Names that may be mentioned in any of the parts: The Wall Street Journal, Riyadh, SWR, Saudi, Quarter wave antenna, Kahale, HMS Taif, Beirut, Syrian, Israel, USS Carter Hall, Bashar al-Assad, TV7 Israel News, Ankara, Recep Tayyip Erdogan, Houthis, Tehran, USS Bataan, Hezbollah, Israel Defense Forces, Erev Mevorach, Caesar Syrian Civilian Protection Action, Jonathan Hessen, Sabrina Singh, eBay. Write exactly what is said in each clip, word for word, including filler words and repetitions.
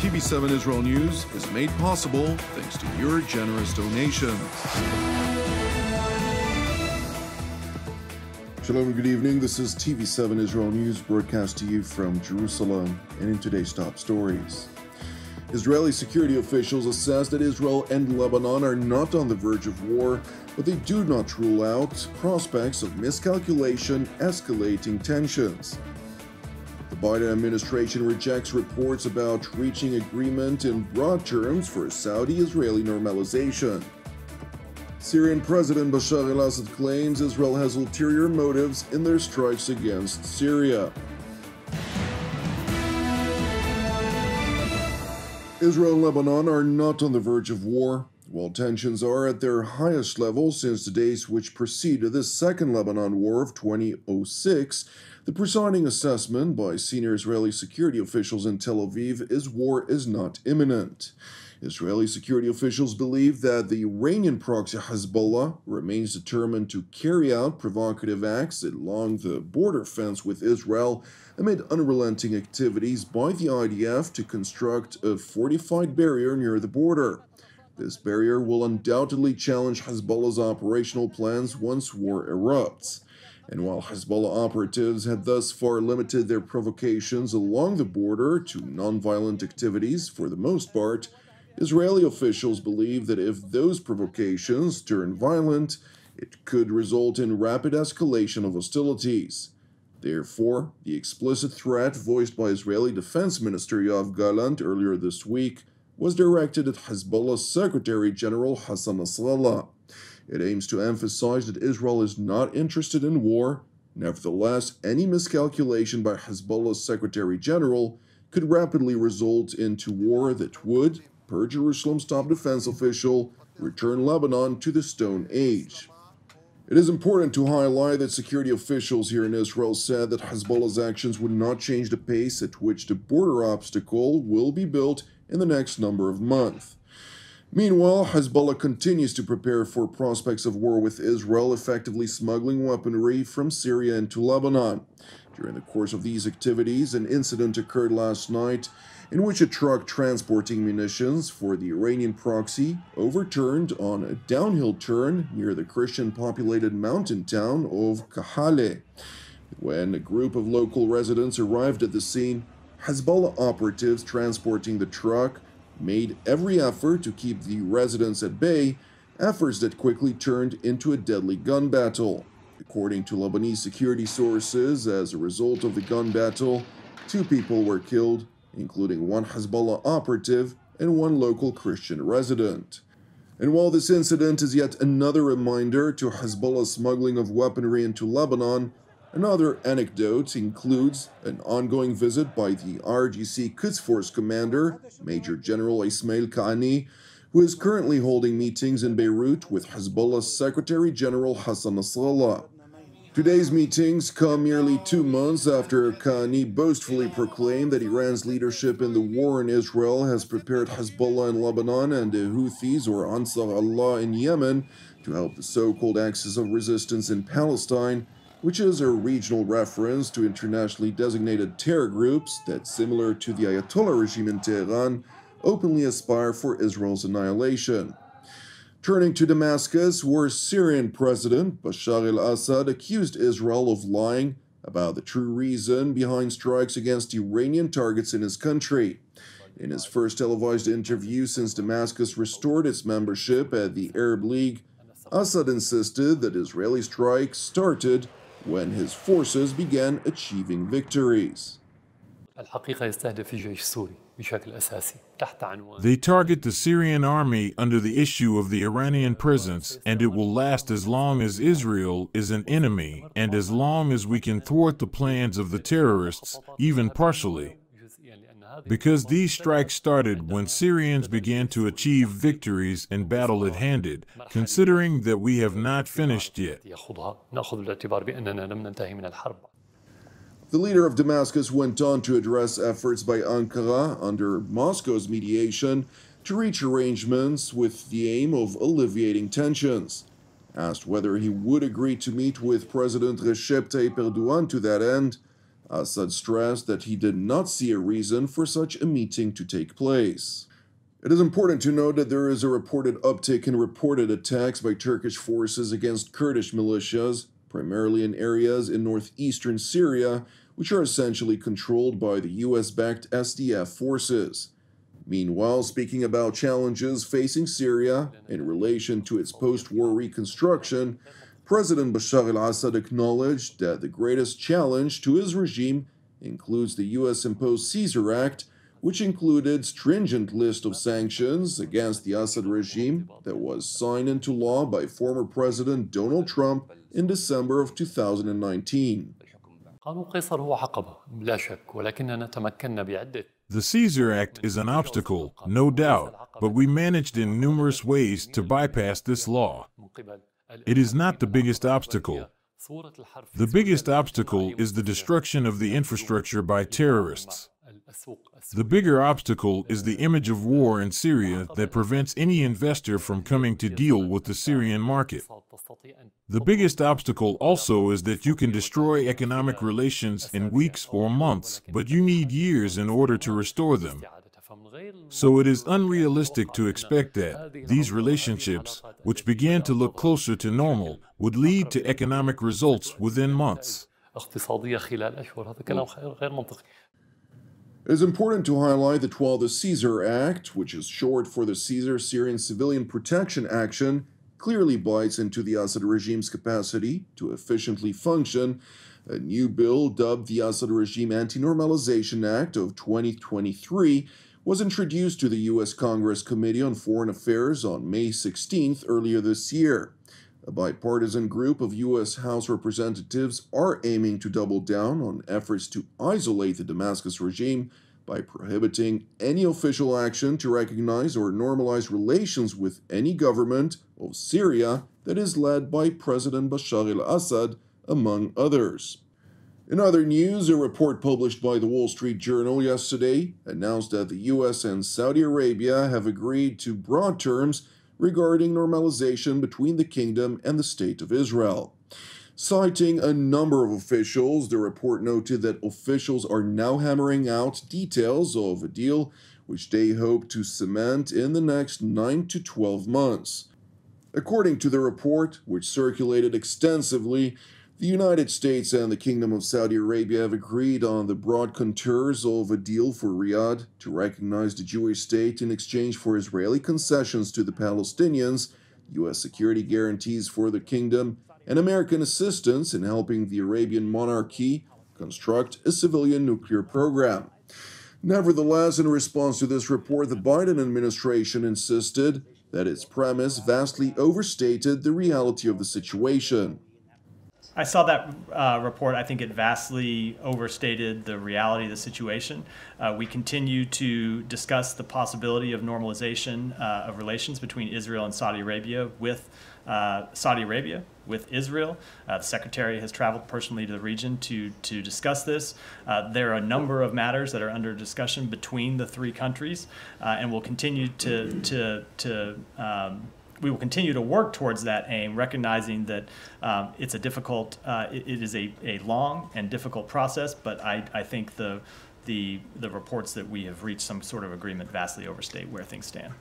T V seven Israel News is made possible thanks to your generous donations. Shalom and good evening. This is T V seven Israel News, broadcast to you from Jerusalem, and in today's top stories. Israeli security officials assess that Israel and Lebanon are not on the verge of war, but they do not rule out prospects of miscalculation, escalating tensions. The Biden administration rejects reports about reaching agreement in broad terms for Saudi-Israeli normalization. Syrian President Bashar al-Assad claims Israel has ulterior motives in their strikes against Syria. Israel and Lebanon are not on the verge of war, while tensions are at their highest level since the days which preceded the Second Lebanon War of twenty oh six. The presiding assessment by senior Israeli security officials in Tel Aviv is war is not imminent. Israeli security officials believe that the Iranian proxy Hezbollah remains determined to carry out provocative acts along the border fence with Israel amid unrelenting activities by the I D F to construct a fortified barrier near the border. This barrier will undoubtedly challenge Hezbollah's operational plans once war erupts. And while Hezbollah operatives had thus far limited their provocations along the border to nonviolent activities for the most part, Israeli officials believe that if those provocations turn violent, it could result in rapid escalation of hostilities. Therefore, the explicit threat voiced by Israeli Defense Minister Yoav Gallant earlier this week was directed at Hezbollah's Secretary General Hassan Nasrallah. It aims to emphasize that Israel is not interested in war. Nevertheless, any miscalculation by Hezbollah's Secretary General could rapidly result into war that would, per Jerusalem's top defense official, return Lebanon to the Stone Age. It is important to highlight that security officials here in Israel said that Hezbollah's actions would not change the pace at which the border obstacle will be built in the next number of months. Meanwhile, Hezbollah continues to prepare for prospects of war with Israel, effectively smuggling weaponry from Syria into Lebanon. During the course of these activities, an incident occurred last night in which a truck transporting munitions for the Iranian proxy overturned on a downhill turn near the Christian-populated mountain town of Kahale. When a group of local residents arrived at the scene, Hezbollah operatives transporting the truck made every effort to keep the residents at bay, efforts that quickly turned into a deadly gun battle. According to Lebanese security sources, as a result of the gun battle, two people were killed, including one Hezbollah operative and one local Christian resident. And while this incident is yet another reminder to Hezbollah's smuggling of weaponry into Lebanon, another anecdote includes an ongoing visit by the I R G C Quds Force commander, Major General Ismail Qa'ani, who is currently holding meetings in Beirut with Hezbollah's Secretary General Hassan Nasrallah. Today's meetings come nearly two months after Qa'ani boastfully proclaimed that Iran's leadership in the war in Israel has prepared Hezbollah in Lebanon and the Houthis or Ansar Allah in Yemen to help the so-called axis of resistance in Palestine, which is a regional reference to internationally designated terror groups that, similar to the Ayatollah regime in Tehran, openly aspire for Israel's annihilation. Turning to Damascus, where Syrian President Bashar al-Assad accused Israel of lying about the true reason behind strikes against Iranian targets in his country. In his first televised interview since Damascus restored its membership at the Arab League, Assad insisted that Israeli strikes started when his forces began achieving victories. They target the Syrian army under the issue of the Iranian presence, and it will last as long as Israel is an enemy and as long as we can thwart the plans of the terrorists, even partially. Because these strikes started when Syrians began to achieve victories in battle at handed, considering that we have not finished yet. The leader of Damascus went on to address efforts by Ankara, under Moscow's mediation, to reach arrangements with the aim of alleviating tensions. Asked whether he would agree to meet with President Recep Tayyip Erdogan to that end, Assad stressed that he did not see a reason for such a meeting to take place. It is important to note that there is a reported uptick in reported attacks by Turkish forces against Kurdish militias, primarily in areas in northeastern Syria, which are essentially controlled by the U S-backed S D F forces. Meanwhile, speaking about challenges facing Syria in relation to its post-war reconstruction, President Bashar al-Assad acknowledged that the greatest challenge to his regime includes the U S-imposed Caesar Act, which included stringent list of sanctions against the Assad regime that was signed into law by former President Donald Trump in December of two thousand nineteen. The Caesar Act is an obstacle, no doubt, but we managed in numerous ways to bypass this law. It is not the biggest obstacle. The biggest obstacle is the destruction of the infrastructure by terrorists. The bigger obstacle is the image of war in Syria that prevents any investor from coming to deal with the Syrian market. The biggest obstacle also is that you can destroy economic relations in weeks or months, but you need years in order to restore them. So it is unrealistic to expect that these relationships, which began to look closer to normal, would lead to economic results within months. It is important to highlight that while the Caesar Act, which is short for the Caesar Syrian Civilian Protection Action, clearly bites into the Assad regime's capacity to efficiently function, a new bill dubbed the Assad regime Anti-Normalization Act of twenty twenty-three was introduced to the U S Congress Committee on Foreign Affairs on May sixteenth earlier this year. A bipartisan group of U S House representatives are aiming to double down on efforts to isolate the Damascus regime by prohibiting any official action to recognize or normalize relations with any government of Syria that is led by President Bashar al-Assad, among others. In other news, a report published by The Wall Street Journal yesterday announced that the U S and Saudi Arabia have agreed to broad terms regarding normalization between the kingdom and the State of Israel. Citing a number of officials, the report noted that officials are now hammering out details of a deal which they hope to cement in the next nine to twelve months. According to the report, which circulated extensively, the United States and the Kingdom of Saudi Arabia have agreed on the broad contours of a deal for Riyadh to recognize the Jewish state in exchange for Israeli concessions to the Palestinians, U S security guarantees for the kingdom, and American assistance in helping the Arabian monarchy construct a civilian nuclear program. Nevertheless, in response to this report, the Biden administration insisted that its premise vastly overstated the reality of the situation. I saw that uh, report. I think it vastly overstated the reality of the situation. Uh, we continue to discuss the possibility of normalization uh, of relations between Israel and Saudi Arabia with uh, Saudi Arabia, with Israel. Uh, the Secretary has traveled personally to the region to, to discuss this. Uh, there are a number of matters that are under discussion between the three countries, uh, and we'll continue to, to, to um, We will continue to work towards that aim, recognizing that um, it's a difficult, uh, it, it is a, a long and difficult process, but I, I think the, the, the reports that we have reached some sort of agreement vastly overstate where things stand.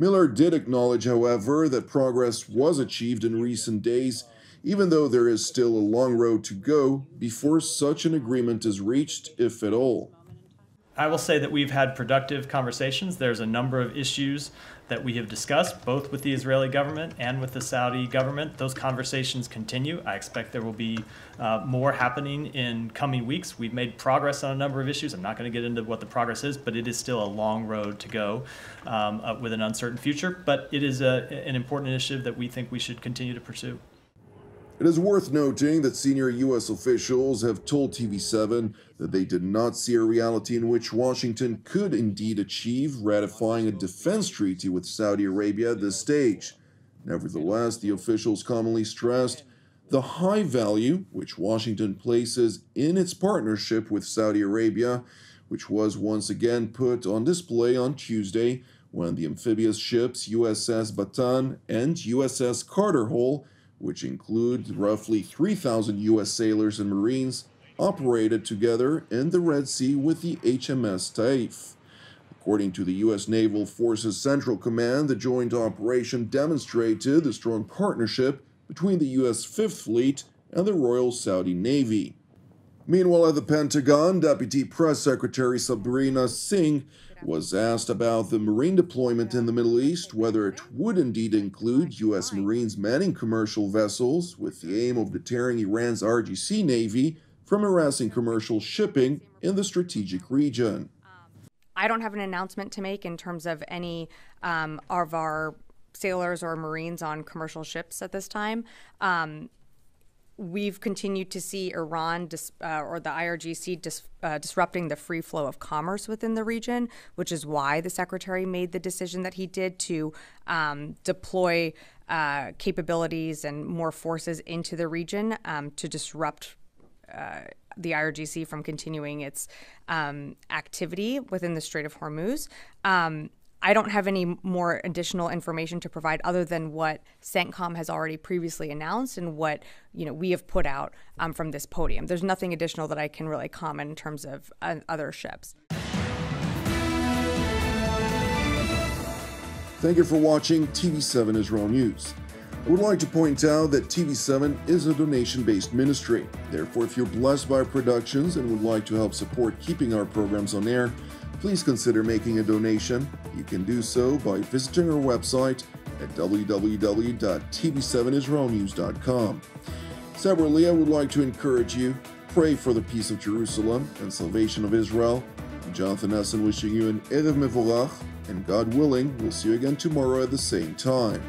Miller did acknowledge, however, that progress was achieved in recent days, even though there is still a long road to go before such an agreement is reached, if at all. I will say that we've had productive conversations. There's a number of issues that we have discussed, both with the Israeli government and with the Saudi government. Those conversations continue. I expect there will be uh, more happening in coming weeks. We've made progress on a number of issues. I'm not going to get into what the progress is, but it is still a long road to go um, uh, with an uncertain future. But it is a, an important initiative that we think we should continue to pursue. It is worth noting that senior U S officials have told T V seven that they did not see a reality in which Washington could indeed achieve ratifying a defense treaty with Saudi Arabia at this stage. Nevertheless, the officials commonly stressed the high value which Washington places in its partnership with Saudi Arabia, which was once again put on display on Tuesday when the amphibious ships U S S Bataan and U S S Carter Hall, which includes roughly three thousand U S sailors and Marines, operated together in the Red Sea with the H M S Taif. According to the U S. Naval Forces Central Command, the joint operation demonstrated the strong partnership between the U S. Fifth Fleet and the Royal Saudi Navy. Meanwhile, at the Pentagon, Deputy Press Secretary Sabrina Singh was asked about the Marine deployment in the Middle East, whether it would indeed include U S. Marines manning commercial vessels with the aim of deterring Iran's I R G C Navy from harassing commercial shipping in the strategic region. I don't have an announcement to make in terms of any um, of our sailors or Marines on commercial ships at this time. Um, We've continued to see Iran dis, uh, or the I R G C dis, uh, disrupting the free flow of commerce within the region, which is why the Secretary made the decision that he did to um, deploy uh, capabilities and more forces into the region um, to disrupt uh, the I R G C from continuing its um, activity within the Strait of Hormuz. Um, I don't have any more additional information to provide other than what CENTCOM has already previously announced and what you know we have put out um, from this podium. There's nothing additional that I can really comment in terms of uh, other ships. Thank you for watching T V seven Israel News. I would like to point out that T V seven is a donation-based ministry. Therefore, if you're blessed by our productions and would like to help support keeping our programs on air, please consider making a donation. You can do so by visiting our website at w w w dot t v seven israel news dot com. Separately, I would like to encourage you, pray for the peace of Jerusalem and salvation of Israel. I'm Jonathan Hessen wishing you an Erev Mevorach, and God willing, we'll see you again tomorrow at the same time.